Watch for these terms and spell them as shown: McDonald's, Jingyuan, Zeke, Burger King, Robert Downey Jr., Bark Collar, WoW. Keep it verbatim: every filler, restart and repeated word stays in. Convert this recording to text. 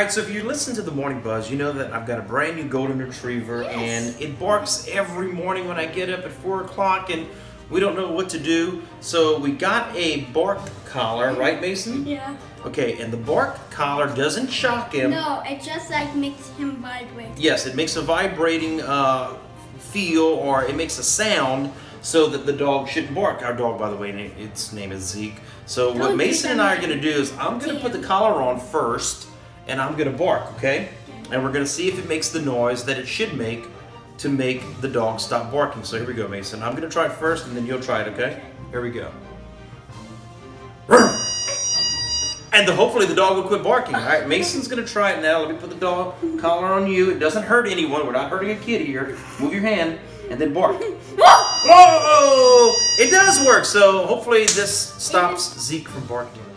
Alright, so if you listen to the Morning Buzz, you know that I've got a brand new golden retriever, yes. And it barks every morning when I get up at four o'clock, and we don't know what to do. So we got a bark collar, right, Mason? Yeah. Okay, and the bark collar doesn't shock him. No, it just like makes him vibrate. Yes, it makes a vibrating uh, feel, or it makes a sound so that the dog shouldn't bark. Our dog, by the way, its name is Zeke. So what Mason and I are going to do is I'm going to put the collar on first, and I'm gonna bark, okay? And we're gonna see if it makes the noise that it should make to make the dog stop barking. So here we go, Mason. I'm gonna try it first, and then you'll try it, okay? Here we go. And the, hopefully the dog will quit barking. All right, Mason's gonna try it now. Let me put the dog collar on you. It doesn't hurt anyone. We're not hurting a kid here. Move your hand, and then bark. Whoa! It does work. So hopefully this stops Zeke from barking.